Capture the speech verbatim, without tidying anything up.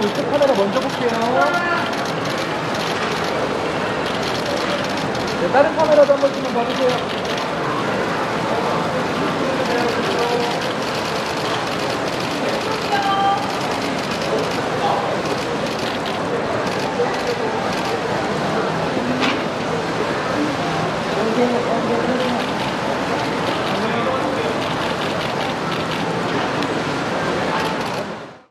왼쪽 우측 카메라 먼저 볼게요. 네, 다른 카메라도 한 번씩만 봐주세요.